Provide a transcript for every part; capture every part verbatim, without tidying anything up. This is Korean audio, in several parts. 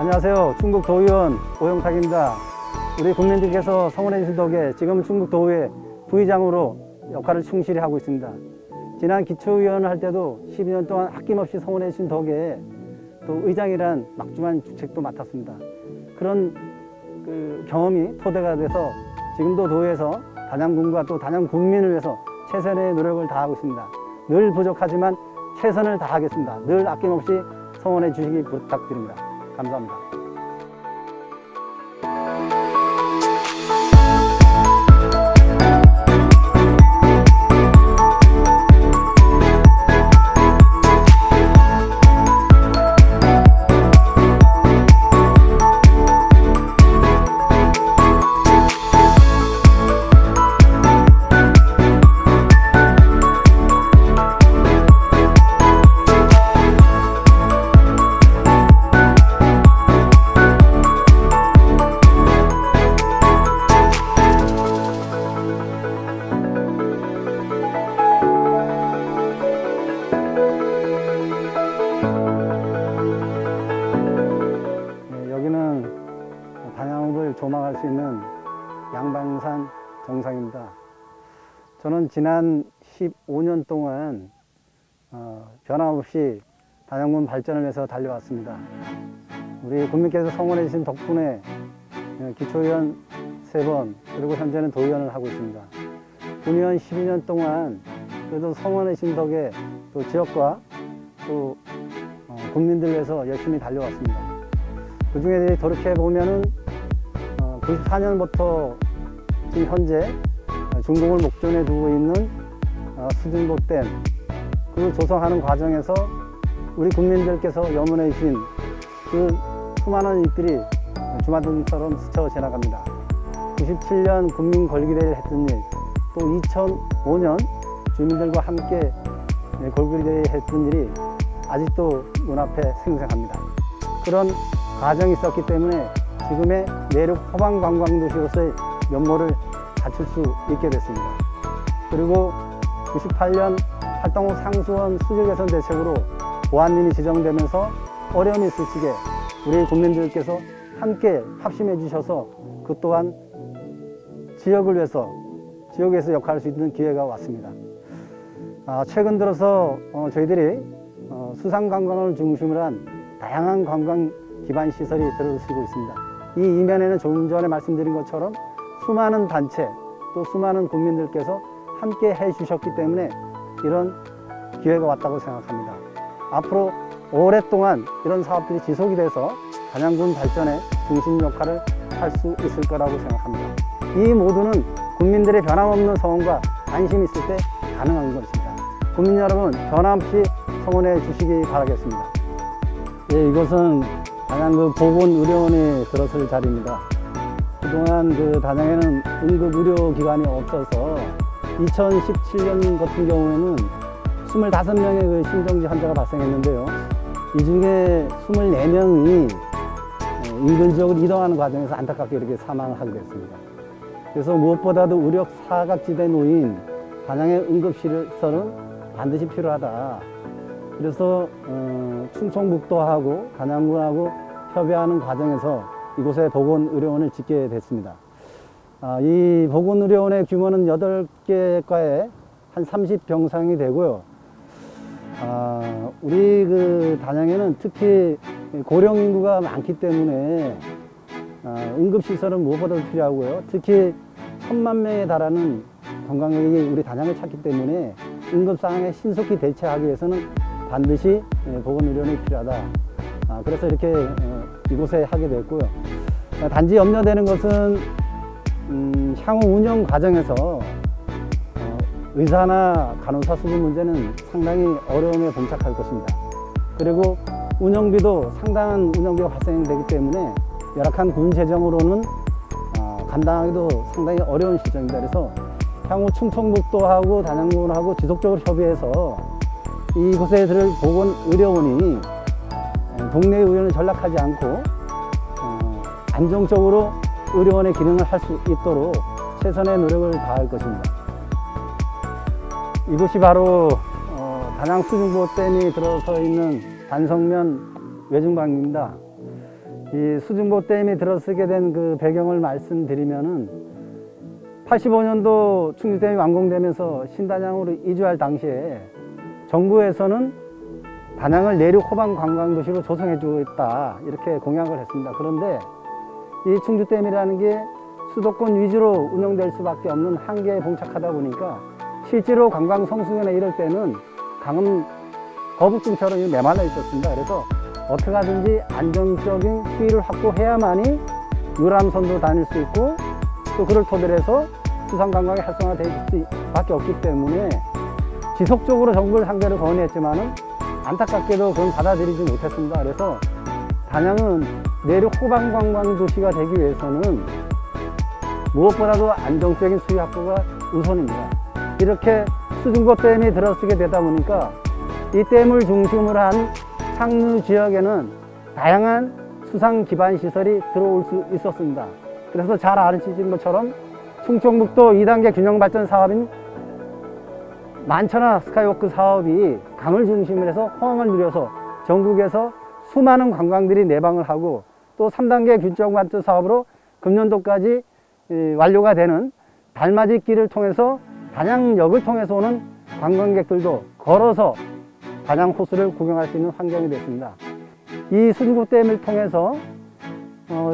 안녕하세요. 충북 도의원 오영탁입니다. 우리 국민들께서 성원해 주신 덕에 지금 충북 도의회 부의장으로 역할을 충실히 하고 있습니다. 지난 기초위원을 할 때도 십이 년 동안 아낌없이 성원해 주신 덕에 또 의장이란 막중한 주책도 맡았습니다. 그런 그 경험이 토대가 돼서 지금도 도의회에서 단양군과 또 단양군민을 위해서 최선의 노력을 다하고 있습니다. 늘 부족하지만 최선을 다하겠습니다. 늘 아낌없이 성원해 주시기 부탁드립니다. 감사합니다. 조망할 수 있는 양방산 정상입니다. 저는 지난 십오 년 동안 어, 변함없이 단양군 발전을 위해서 달려왔습니다. 우리 국민께서 성원해 주신 덕분에 기초의원 세 번 그리고 현재는 도의원을 하고 있습니다. 군의원 십이 년 동안 그래도 성원해 주신 덕에 또 지역과 또 어, 국민들 위해서 열심히 달려왔습니다. 그중에 돌이켜보면은 구십사 년부터 지금 현재 준공을 목전에 두고 있는 수중보댐 그걸 조성하는 과정에서 우리 국민들께서 염원해 주신 그 수많은 일들이 주마등처럼 스쳐 지나갑니다. 구십칠 년 국민걸그리대회를 했던 일, 또 이천오 년 주민들과 함께 걸그리대회 했던 일이 아직도 눈앞에 생생합니다. 그런 과정이 있었기 때문에 지금의 내륙 호방관광도시로서의 면모를 갖출 수 있게 됐습니다. 그리고 구십팔 년 활동호 상수원 수질개선 대책으로 보안림이 지정되면서 어려움이 있으시게 우리 국민들께서 함께 합심해 주셔서 그 또한 지역을 위해서, 지역에서 역할할 수 있는 기회가 왔습니다. 아, 최근 들어서 어, 저희들이 어, 수상관광을 중심으로 한 다양한 관광 기반 시설이 들어서고 있습니다. 이 이면에는 조금 전에 말씀드린 것처럼 수많은 단체 또 수많은 국민들께서 함께 해주셨기 때문에 이런 기회가 왔다고 생각합니다. 앞으로 오랫동안 이런 사업들이 지속이 돼서 단양군 발전에 중심 역할을 할 수 있을 거라고 생각합니다. 이 모두는 국민들의 변함없는 성원과 관심이 있을 때 가능한 것입니다. 국민 여러분, 변함없이 성원해 주시기 바라겠습니다. 예, 이것은 단양군 보건의료원이 들어설 자리입니다. 그동안 그 단양에는 응급의료기관이 없어서 이천십칠 년 같은 경우에는 이십오 명의 그 심정지 환자가 발생했는데요. 이 중에 이십사 명이 인근 지역으로 이동하는 과정에서 안타깝게 이렇게 사망을 하게 됐습니다. 그래서 무엇보다도 우력 사각지대 놓인 단양의 응급시설은 반드시 필요하다. 그래서 어, 충청북도하고 단양군하고 협의하는 과정에서 이곳에 보건의료원을 짓게 됐습니다. 아, 이 보건의료원의 규모는 여덟 개과에 한 삼십 병상이 되고요. 아, 우리 그 단양에는 특히 고령 인구가 많기 때문에 아, 응급시설은 무엇보다도 필요하고요. 특히 천만 명에 달하는 관광객이 우리 단양을 찾기 때문에 응급상황에 신속히 대처하기 위해서는 반드시 보건의료원이 필요하다. 아, 그래서 이렇게 이곳에 하게 됐고요. 단지 염려되는 것은 음, 향후 운영 과정에서 어, 의사나 간호사 수급 문제는 상당히 어려움에 봉착할 것입니다. 그리고 운영비도 상당한 운영비가 발생되기 때문에 열악한 군 재정으로는 어, 감당하기도 상당히 어려운 실정입니다. 그래서 향후 충청북도하고 단양군하고 지속적으로 협의해서 이곳에 들을 보건의료원이 동네 의료원을 전락하지 않고 안정적으로 의료원의 기능을 할 수 있도록 최선의 노력을 다할 것입니다. 이곳이 바로 단양 수중보댐이 들어서 있는 단성면 외중방입니다. 이 수중보댐이 들어서게 된 그 배경을 말씀드리면은 팔십오 년도 충주댐이 완공되면서 신단양으로 이주할 당시에 정부에서는 단양을 내륙 호반 관광도시로 조성해주고 있다, 이렇게 공약을 했습니다. 그런데 이 충주댐이라는 게 수도권 위주로 운영될 수밖에 없는 한계에 봉착하다 보니까 실제로 관광 성수기나 이럴 때는 강은 거북증처럼 메말라 있었습니다. 그래서 어떻게 하든지 안정적인 수위를 확보해야만이 유람선도 다닐 수 있고 또 그를 토대로 해서 수상관광이 활성화될 수밖에 없기 때문에 지속적으로 정부를 상대로 건의했지만은 안타깝게도 그건 받아들이지 못했습니다. 그래서 단양은 내륙 호반 관광 도시가 되기 위해서는 무엇보다도 안정적인 수위 확보가 우선입니다. 이렇게 수중보댐이 들어서게 되다 보니까 이 댐을 중심으로 한 상류 지역에는 다양한 수상 기반 시설이 들어올 수 있었습니다. 그래서 잘 아시는 것처럼 충청북도 이 단계 균형발전 사업인 만천하 스카이워크 사업이 강을 중심으로 해서 호황을 누려서 전국에서 수많은 관광들이 내방을 하고 또 삼 단계 균형발전 사업으로 금년도까지 완료가 되는 달맞이길을 통해서 단양역을 통해서 오는 관광객들도 걸어서 단양 호수를 구경할 수 있는 환경이 됐습니다. 이 수중보댐을 통해서 어,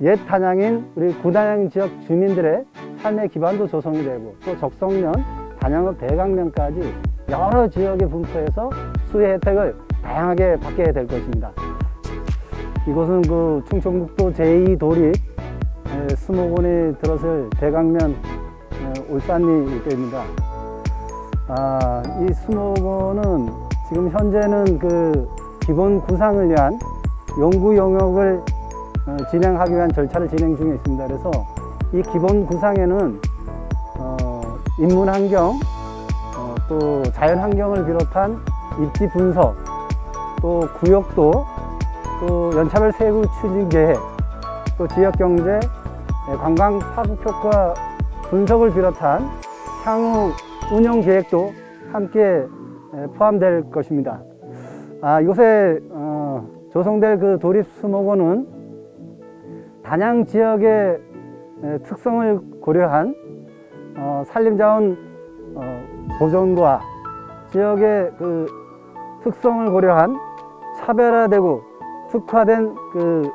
옛 단양인 우리 구단양 지역 주민들의 삶의 기반도 조성이 되고 또 적성면, 단양읍 대강면까지 여러 지역의 분포에서 수혜 혜택을 다양하게 받게 될 것입니다. 이곳은 그 충청북도 제이 도립 수목원에 들어설 대강면 울산리 일대입니다. 아, 이 수목원은 지금 현재는 그 기본 구상을 위한 연구 영역을 어, 진행하기 위한 절차를 진행 중에 있습니다. 그래서 이 기본 구상에는 어, 인문 환경, 어, 또 자연 환경을 비롯한 입지 분석, 또 구역도, 또 연차별 세부 추진 계획, 또 지역 경제, 관광 파급 효과 분석을 비롯한 향후 운영 계획도 함께 포함될 것입니다. 아, 요새 어, 조성될 그 도립수목원은 단양 지역의 특성을 고려한 어, 산림자원 어, 보존과 지역의 그 특성을 고려한 차별화되고 특화된 그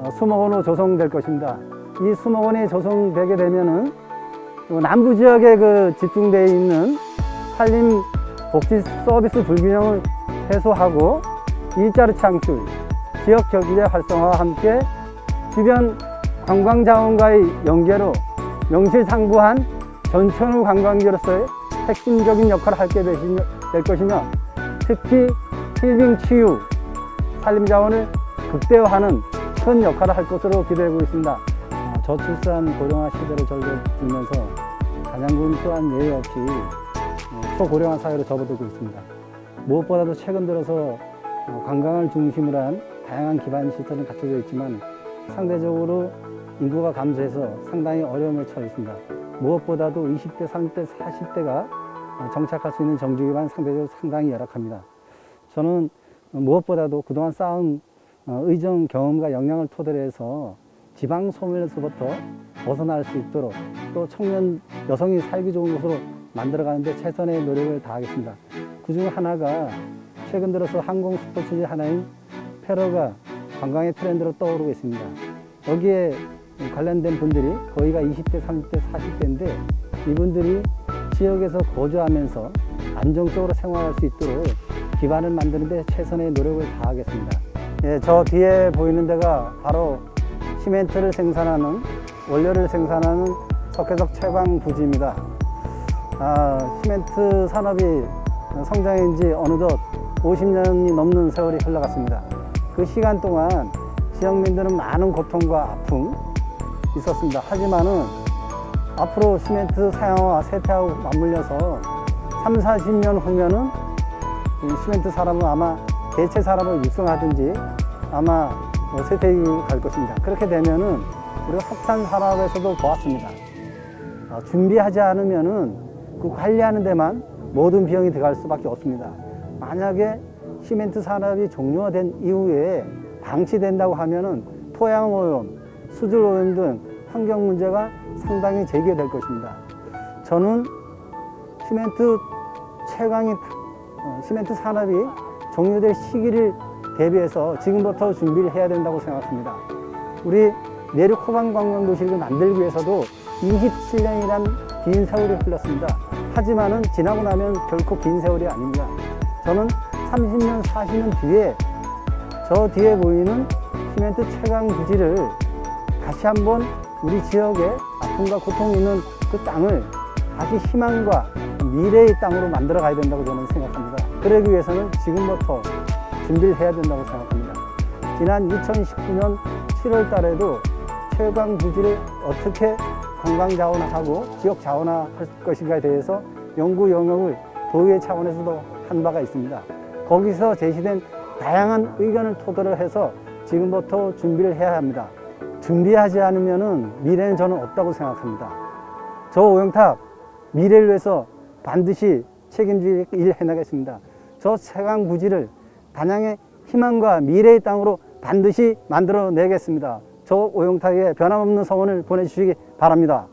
어, 수목원으로 조성될 것입니다. 이 수목원이 조성되게 되면은 남부 지역에 그 집중되어 있는 산림 복지 서비스 불균형을 해소하고 일자리 창출, 지역 경제 활성화와 함께 주변 관광 자원과의 연계로 명실상부한 전천후 관광지로서의 핵심적인 역할을 하게 될 것이며, 특히 힐링 치유, 산림 자원을 극대화하는 큰 역할을 할 것으로 기대되고 있습니다. 저출산 고령화 시대를 절벽으면서 단양군 또한 예외 없이 초고령화 사회로 접어들고 있습니다. 무엇보다도 최근 들어서 관광을 중심으로 한 다양한 기반 시설은 갖춰져 있지만 상대적으로 인구가 감소해서 상당히 어려움에 처해 있습니다. 무엇보다도 이십 대, 삼십 대, 사십 대가 정착할 수 있는 정주 기반 상대적으로 상당히 열악합니다. 저는 무엇보다도 그동안 쌓은 의정 경험과 역량을 토대로 해서 지방 소멸에서부터 벗어날 수 있도록 또 청년 여성이 살기 좋은 곳으로 만들어가는데 최선의 노력을 다하겠습니다. 그중 하나가 최근 들어서 항공 스포츠의 하나인 페러가 관광의 트렌드로 떠오르고 있습니다. 여기에 관련된 분들이 거의가 이십 대, 삼십 대, 사십 대인데 이분들이 지역에서 거주하면서 안정적으로 생활할 수 있도록 기반을 만드는 데 최선의 노력을 다하겠습니다. 예, 저 뒤에 보이는 데가 바로 시멘트를 생산하는, 원료를 생산하는 석회석 채광 부지입니다. 아, 시멘트 산업이 성장한 지 어느덧 오십 년이 넘는 세월이 흘러갔습니다. 그 시간 동안 지역민들은 많은 고통과 아픔이 있었습니다. 하지만은 앞으로 시멘트 사양화, 세태하고 맞물려서 삼, 사십 년 후면은 시멘트 산업은 아마 대체 산업을 육성하든지 아마 세태로 갈 것입니다. 그렇게 되면은 우리가 석탄 산업에서도 보았습니다. 준비하지 않으면은 그 관리하는 데만 모든 비용이 들어갈 수밖에 없습니다. 만약에 시멘트 산업이 종료된 이후에 방치된다고 하면은 토양오염, 수질오염 등 환경 문제가 상당히 제기될 것입니다. 저는 시멘트 최강인 시멘트 산업이 종료될 시기를 대비해서 지금부터 준비를 해야 된다고 생각합니다. 우리 내륙 호강 관광 도시를 만들기 위해서도 이십칠 년이란 긴 세월이 흘렀습니다. 하지만은 지나고 나면 결코 긴 세월이 아닙니다. 저는 삼십 년, 사십 년 뒤에 저 뒤에 보이는 시멘트 채광 부지를 다시 한번 우리 지역의 아픔과 고통이 있는 그 땅을 다시 희망과 미래의 땅으로 만들어 가야 된다고 저는 생각합니다. 그러기 위해서는 지금부터 준비를 해야 된다고 생각합니다. 지난 이천십구 년 칠월 달에도 채광 부지를 어떻게 관광 자원화하고 지역 자원화할 것인가에 대해서 연구 영역을 도의회 차원에서도 한 바가 있습니다. 거기서 제시된 다양한 의견을 토대로 해서 지금부터 준비를 해야 합니다. 준비하지 않으면 미래는 저는 없다고 생각합니다. 저 오영탁, 미래를 위해서 반드시 책임질 일을 해나가겠습니다. 저 채광 부지를 단양의 희망과 미래의 땅으로 반드시 만들어내겠습니다. 저 오영탁의 변함없는 성원을 보내주시기 바랍니다.